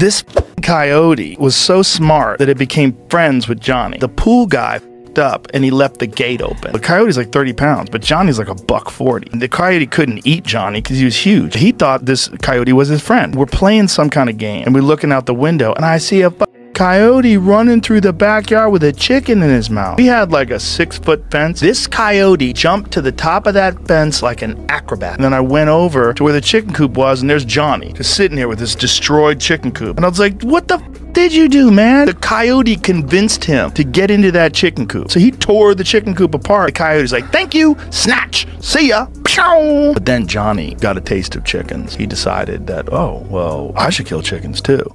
This coyote was so smart that it became friends with Johnny. The pool guy f***ed up and he left the gate open. The coyote's like 30 pounds, but Johnny's like $140. The coyote couldn't eat Johnny because he was huge. He thought this coyote was his friend. We're playing some kind of game and we're looking out the window and I see a coyote running through the backyard with a chicken in his mouth. We had like a 6-foot fence. This coyote jumped to the top of that fence like an acrobat. And then I went over to where the chicken coop was and there's Johnny just sitting here with this destroyed chicken coop. And I was like, what the f did you do, man? The coyote convinced him to get into that chicken coop. So he tore the chicken coop apart. The coyote's like, thank you, snatch, see ya. But then Johnny got a taste of chickens. He decided that, oh, well, I should kill chickens too.